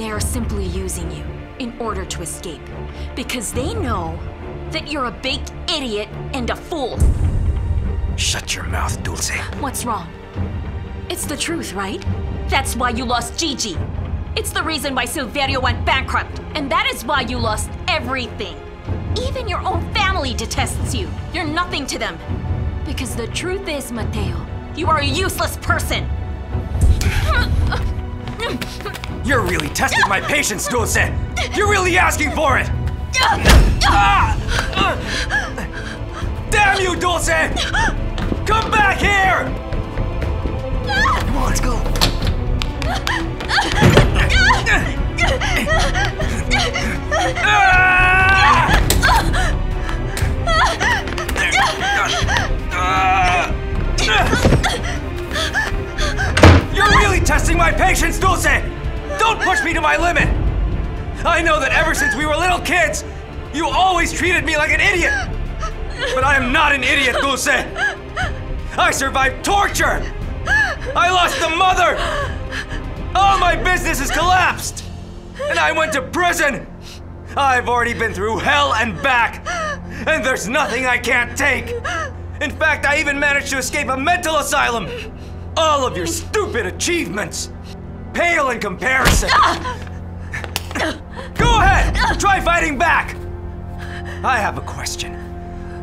They are simply using you in order to escape, because they know that you're a big idiot and a fool. Shut your mouth, Dulce. What's wrong? It's the truth, right? That's why you lost Gigi. It's the reason why Silverio went bankrupt. And that is why you lost everything. Even your own family detests you. You're nothing to them. Because the truth is, Matteo, you are a useless person. You're really testing my patience, Dulce. You're really asking for it. Damn you, Dulce! Come back here! Come on, let's go. You're really testing my patience, Dulce! Don't push me to my limit! I know that ever since we were little kids, you always treated me like an idiot! But I am not an idiot, Dulce! I survived torture! I lost the mother! All my business is collapsed! And I went to prison! I've already been through hell and back! And there's nothing I can't take! In fact, I even managed to escape a mental asylum! All of your stupid achievements pale in comparison! Go ahead! Try fighting back! I have a question.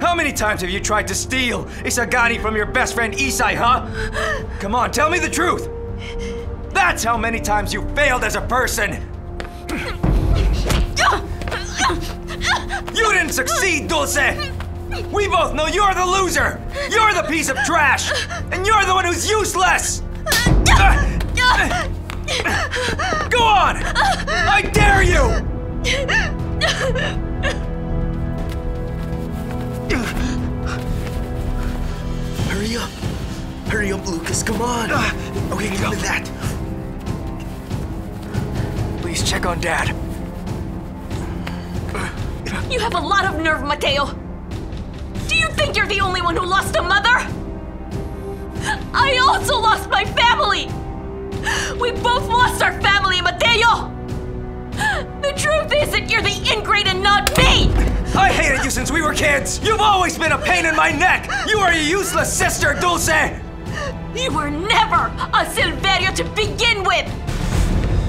How many times have you tried to steal Isagani from your best friend Isai, huh? Come on, tell me the truth! That's how many times you failed as a person! You didn't succeed, Dulce! We both know you're the loser! You're the piece of trash! And you're the one who's useless! Go on! I dare you! Hurry up, Lucas, come on! Okay, give me that. Please check on Dad. You have a lot of nerve, Matteo! Do you think you're the only one who lost a mother? I also lost my family! We both lost our family, Matteo! The truth is that you're the ingrate and not me! I hated you since we were kids! You've always been a pain in my neck! You are a useless sister, Dulce! You were never a Silverio to begin with!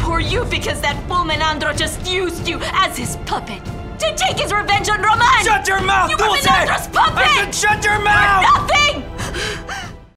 Poor you, because that fool Menandro just used you as his puppet to take his revenge on Roman! Shut your mouth, Dulce! You were Menandro's puppet! I said shut your mouth! You're nothing!